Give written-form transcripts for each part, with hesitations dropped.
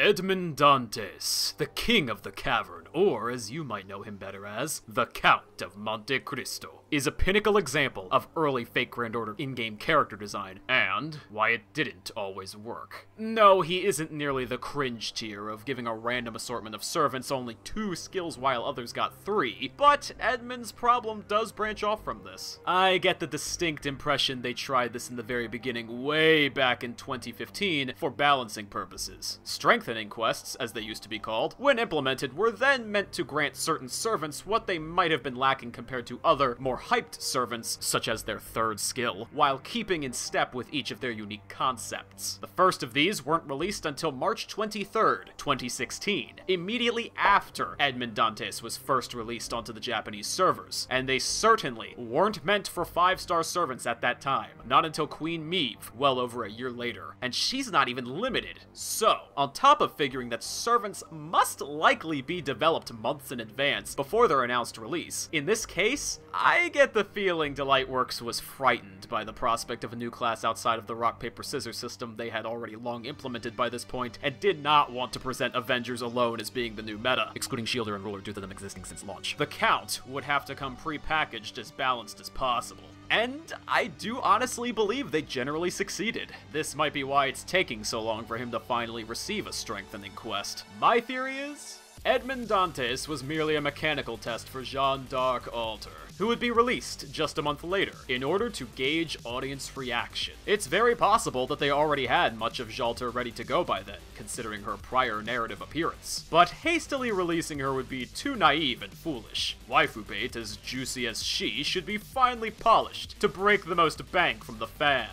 Edmond Dantes, the King of the Cavern, or as you might know him better as, the Count of Monte Cristo, is a pinnacle example of early fake Grand Order in-game character design, and why it didn't always work. No, he isn't nearly the cringe tier of giving a random assortment of servants only 2 skills while others got 3, but Edmond's problem does branch off from this. I get the distinct impression they tried this in the very beginning way back in 2015 for balancing purposes. Strength quests, as they used to be called, when implemented, were then meant to grant certain servants what they might have been lacking compared to other, more hyped servants, such as their 3rd skill, while keeping in step with each of their unique concepts. The first of these weren't released until March 23rd, 2016, immediately after Edmond Dantes was first released onto the Japanese servers, and they certainly weren't meant for 5-star servants at that time, not until Queen Mave, well over a year later, and she's not even limited. So, on top of figuring that servants must likely be developed months in advance before their announced release, in this case, I get the feeling Delightworks was frightened by the prospect of a new class outside of the rock-paper-scissors system they had already long implemented by this point, and did not want to present Avengers alone as being the new meta, excluding Shielder and Ruler due to them existing since launch. The Count would have to come pre-packaged as balanced as possible. And I do honestly believe they generally succeeded. This might be why it's taking so long for him to finally receive a strengthening quest. My theory is, Edmond Dantes was merely a mechanical test for Jeanne d'Arc Alter, who would be released just a month later, in order to gauge audience reaction. It's very possible that they already had much of Jalter ready to go by then, considering her prior narrative appearance. But hastily releasing her would be too naive and foolish. Waifu bait, as juicy as she, should be finely polished to break the most bang from the fans.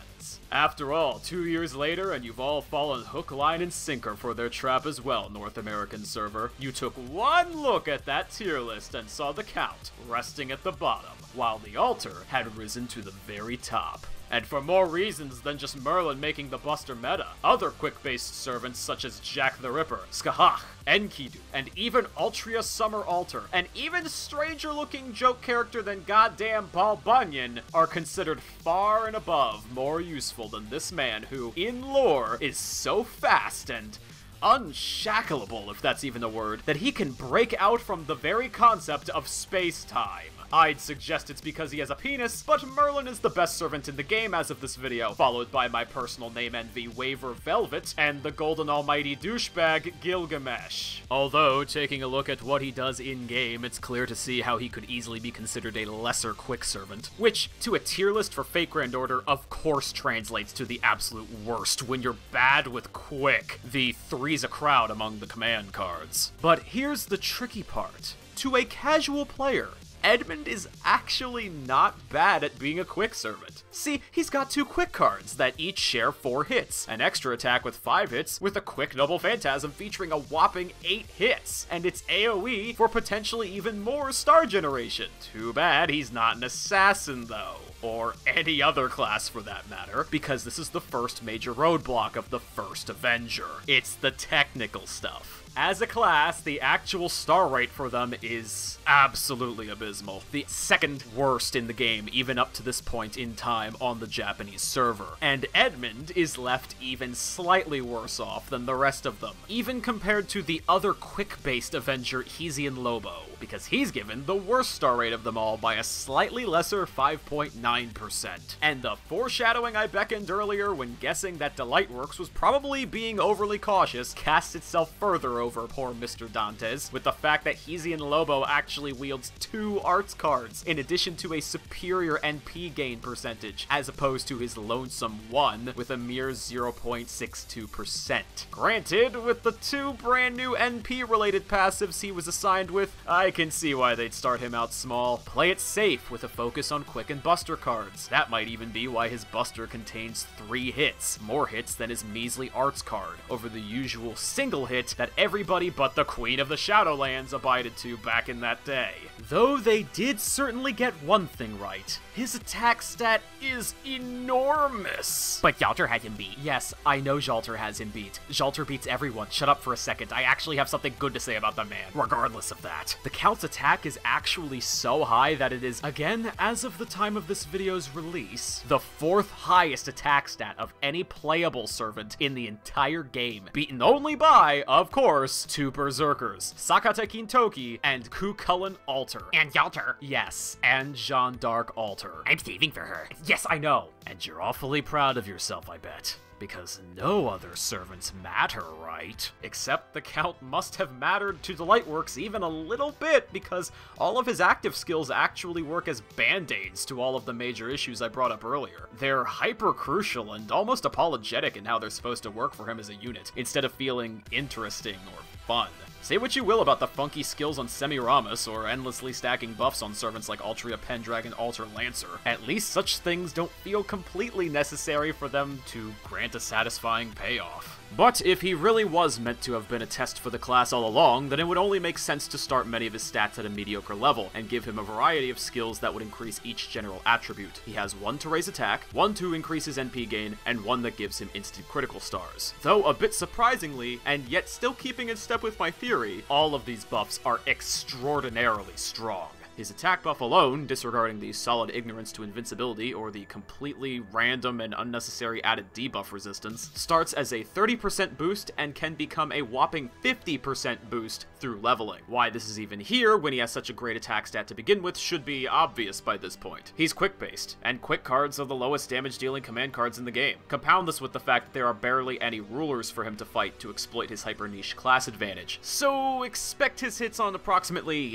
After all, 2 years later, and you've all fallen hook, line, and sinker for their trap as well, North American server. You took one look at that tier list and saw the Count resting at the bottom, while the Alter had risen to the very top. And for more reasons than just Merlin making the Buster meta. Other quick-based servants such as Jack the Ripper, Skahach, Enkidu, and even Altria Summer Alter, and even stranger-looking joke character than goddamn Paul Bunyan, are considered far and above more useful than this man who, in lore, is so fast and unshackleable, if that's even a word, that he can break out from the very concept of space-time. I'd suggest it's because he has a penis, but Merlin is the best servant in the game as of this video, followed by my personal name envy, Waver Velvet, and the golden almighty douchebag, Gilgamesh. Although, taking a look at what he does in-game, it's clear to see how he could easily be considered a lesser quick servant, which, to a tier list for Fate Grand Order, of course translates to the absolute worst when you're bad with quick, the three's a crowd among the command cards. But here's the tricky part. To a casual player, Edmond is actually not bad at being a quick servant. See, he's got 2 quick cards that each share 4 hits, an extra attack with 5 hits, with a quick double phantasm featuring a whopping 8 hits, and its AoE for potentially even more star generation. Too bad he's not an assassin though, or any other class for that matter, because this is the first major roadblock of the first Avenger. It's the technical stuff. As a class, the actual star rate for them is absolutely abysmal. The 2nd worst in the game, even up to this point in time on the Japanese server. And Edmond is left even slightly worse off than the rest of them, even compared to the other quick-based Avenger, Hessian Lobo, because he's given the worst star rate of them all by a slightly lesser 5.9%. And the foreshadowing I beckoned earlier when guessing that Delightworks was probably being overly cautious casts itself further over poor Mr. Dantes, with the fact that Hessian Lobo actually wields 2 arts cards, in addition to a superior NP gain percentage, as opposed to his lonesome 1 with a mere 0.62%. Granted, with the 2 brand new NP-related passives he was assigned with, I can see why they'd start him out small. Play it safe with a focus on quick and buster cards. That might even be why his buster contains 3 hits, more hits than his measly arts card, over the usual single hit that everybody but the Queen of the Shadowlands abided to back in that day. Though they did certainly get one thing right. His attack stat is enormous! But Jalter had him beat. Yes, I know Jalter has him beat. Jalter beats everyone. Shut up for a second. I actually have something good to say about the man, regardless of that. The Count's attack is actually so high that it is, again, as of the time of this video's release, the fourth highest attack stat of any playable servant in the entire game, beaten only by, of course, two berserkers, Sakata Kintoki and Cú Chulainn Alter. And Yalter. Yes, and Jeanne d'Arc Alter. I'm saving for her. Yes, I know. And you're awfully proud of yourself, I bet. Because no other servants matter, right? Except the Count must have mattered to Delightworks even a little bit, because all of his active skills actually work as band-aids to all of the major issues I brought up earlier. They're hyper-crucial and almost apologetic in how they're supposed to work for him as a unit, instead of feeling interesting or fun. Say what you will about the funky skills on Semiramis, or endlessly stacking buffs on servants like Altria Pendragon, Alter Lancer. At least such things don't feel completely necessary for them to grant a satisfying payoff. But if he really was meant to have been a test for the class all along, then it would only make sense to start many of his stats at a mediocre level, and give him a variety of skills that would increase each general attribute. He has one to raise attack, one to increase his NP gain, and one that gives him instant critical stars. Though a bit surprisingly, and yet still keeping in step with my theory, all of these buffs are extraordinarily strong. His attack buff alone, disregarding the solid ignorance to invincibility or the completely random and unnecessary added debuff resistance, starts as a 30% boost and can become a whopping 50% boost through leveling. Why this is even here when he has such a great attack stat to begin with should be obvious by this point. He's quick-based, and quick cards are the lowest damage-dealing command cards in the game. Compound this with the fact that there are barely any rulers for him to fight to exploit his hyper-niche class advantage, so expect his hits on approximately,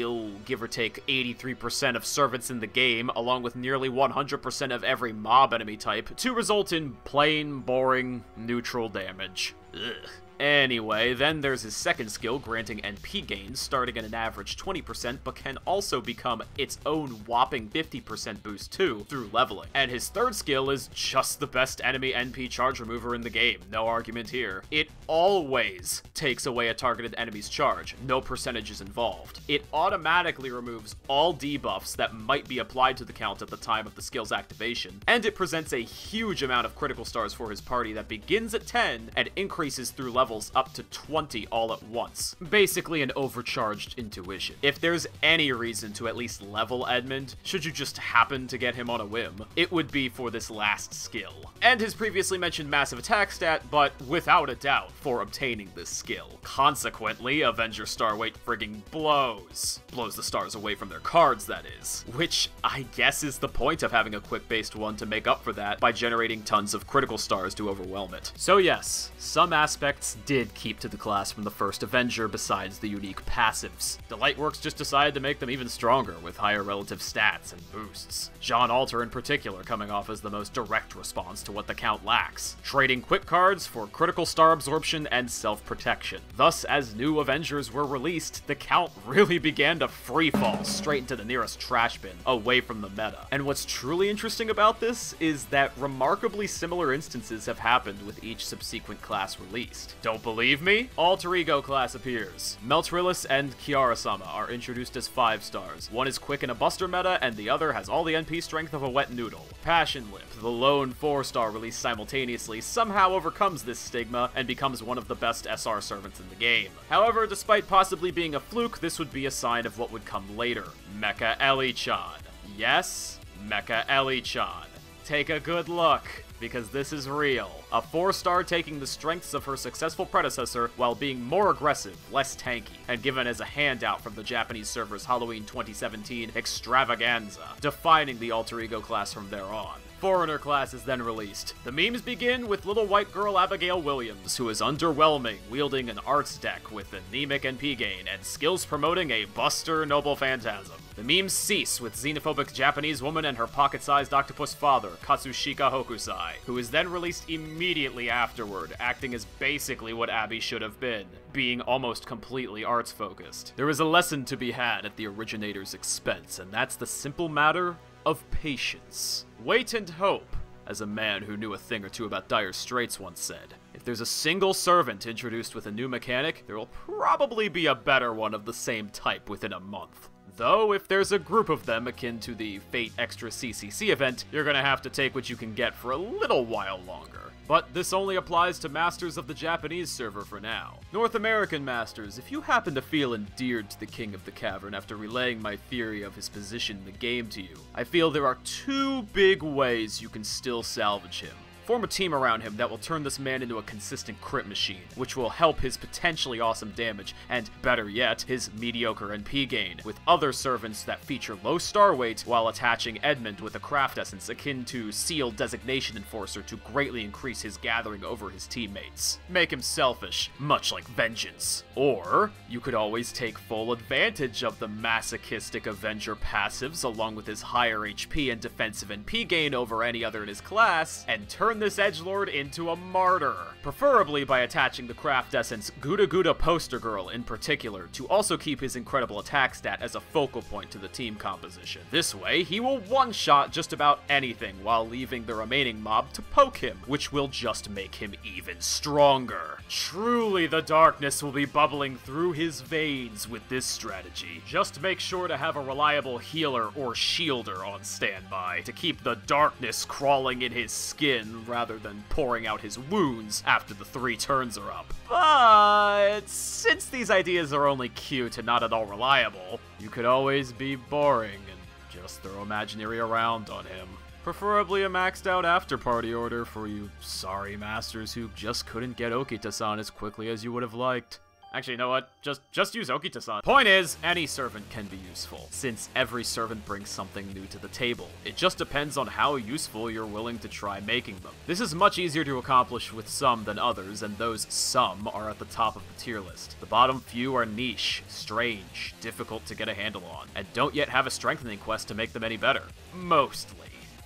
give or take, 83% of servants in the game, along with nearly 100% of every mob enemy type, to result in plain, boring, neutral damage. Ugh. Anyway, then there's his second skill, granting NP gains, starting at an average 20%, but can also become its own whopping 50% boost too, through leveling. And his third skill is just the best enemy NP charge remover in the game, no argument here. It always takes away a targeted enemy's charge, no percentages involved. It automatically removes all debuffs that might be applied to the Count at the time of the skill's activation, and it presents a huge amount of critical stars for his party that begins at 10 and increases through leveling up to 20 all at once. Basically an overcharged intuition. If there's any reason to at least level Edmond, should you just happen to get him on a whim, it would be for this last skill. And his previously mentioned massive attack stat, but without a doubt for obtaining this skill. Consequently, Avenger Starweight frigging blows. Blows the stars away from their cards, that is. Which, I guess, is the point of having a quick-based one to make up for that by generating tons of critical stars to overwhelm it. So yes, some aspects did keep to the class from the first Avenger besides the unique passives. Delightworks just decided to make them even stronger with higher relative stats and boosts. Jeanne Alter in particular coming off as the most direct response to what the Count lacks, trading quick cards for critical star absorption and self-protection. Thus, as new Avengers were released, the Count really began to freefall straight into the nearest trash bin, away from the meta. And what's truly interesting about this is that remarkably similar instances have happened with each subsequent class released. Don't believe me? Alter Ego class appears. Meltrillis and Kiara-sama are introduced as 5 stars. One is quick in a buster meta, and the other has all the NP strength of a wet noodle. Passionlip, the lone 4-star released simultaneously, somehow overcomes this stigma and becomes one of the best SR servants in the game. However, despite possibly being a fluke, this would be a sign of what would come later. Mecha Eli-chan. Yes, Mecha Eli-chan. Take a good look, because this is real. A 4-star taking the strengths of her successful predecessor while being more aggressive, less tanky, and given as a handout from the Japanese server's Halloween 2017 extravaganza, defining the Alter Ego class from there on. Foreigner class is then released. The memes begin with little white girl Abigail Williams, who is underwhelming, wielding an arts deck with anemic NP gain and skills promoting a Buster Noble Phantasm. The memes cease with xenophobic Japanese woman and her pocket-sized octopus father, Katsushika Hokusai, who is then released immediately afterward, acting as basically what Abby should have been, being almost completely arts-focused. There is a lesson to be had at the originator's expense, and that's the simple matter of patience. Wait and hope, as a man who knew a thing or two about dire straits once said. If there's a single servant introduced with a new mechanic, there will probably be a better one of the same type within a month. Though, if there's a group of them akin to the Fate Extra CCC event, you're gonna have to take what you can get for a little while longer. But this only applies to masters of the Japanese server for now. North American masters, if you happen to feel endeared to the King of the Cavern after relaying my theory of his position in the game to you, I feel there are two big ways you can still salvage him. Form a team around him that will turn this man into a consistent crit machine, which will help his potentially awesome damage, and better yet, his mediocre NP gain, with other servants that feature low star weight while attaching Edmond with a craft essence akin to Seal Designation Enforcer to greatly increase his gathering over his teammates. Make him selfish, much like Vengeance. Or, you could always take full advantage of the masochistic Avenger passives along with his higher HP and defensive NP gain over any other in his class, and turn this edgelord into a martyr, preferably by attaching the craft essence GudaGuda Poster Girl in particular to also keep his incredible attack stat as a focal point to the team composition. This way, he will one-shot just about anything while leaving the remaining mob to poke him, which will just make him even stronger. Truly, the darkness will be bubbling through his veins with this strategy. Just make sure to have a reliable healer or shielder on standby to keep the darkness crawling in his skin rather than pouring out his wounds after the 3 turns are up. But since these ideas are only cute and not at all reliable, you could always be boring and just throw Imaginary around on him. Preferably a maxed out after-party order for you sorry masters who just couldn't get Okita-san as quickly as you would have liked. Actually, you know what? Just use Okita-san. Point is, any servant can be useful, since every servant brings something new to the table. It just depends on how useful you're willing to try making them. This is much easier to accomplish with some than others, and those some are at the top of the tier list. The bottom few are niche, strange, difficult to get a handle on, and don't yet have a strengthening quest to make them any better. Mostly.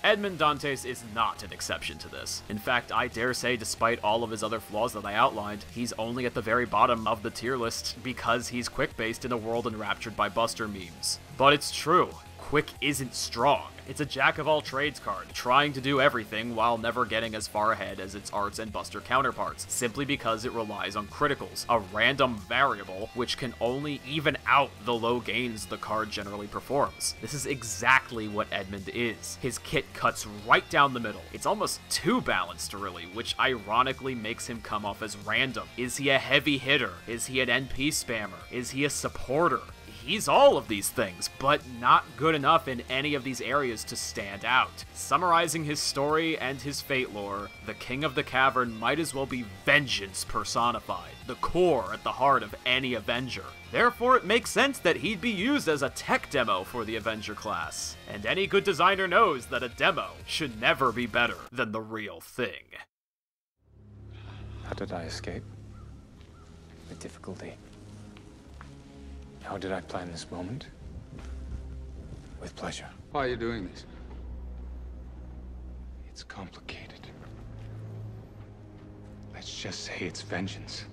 Edmond Dantes is not an exception to this. In fact, I dare say despite all of his other flaws that I outlined, he's only at the very bottom of the tier list because he's quick-based in a world enraptured by Buster memes. But it's true. Quick isn't strong. It's a jack-of-all-trades card, trying to do everything while never getting as far ahead as its arts and buster counterparts, simply because it relies on criticals, a random variable which can only even out the low gains the card generally performs. This is exactly what Edmond is. His kit cuts right down the middle. It's almost too balanced, really, which ironically makes him come off as random. Is he a heavy hitter? Is he an NP spammer? Is he a supporter? He's all of these things, but not good enough in any of these areas to stand out. Summarizing his story and his fate lore, the King of the Cavern might as well be vengeance personified, the core at the heart of any Avenger. Therefore, it makes sense that he'd be used as a tech demo for the Avenger class. And any good designer knows that a demo should never be better than the real thing. How did I escape? With difficulty. How did I plan this moment? With pleasure. Why are you doing this? It's complicated. Let's just say it's vengeance.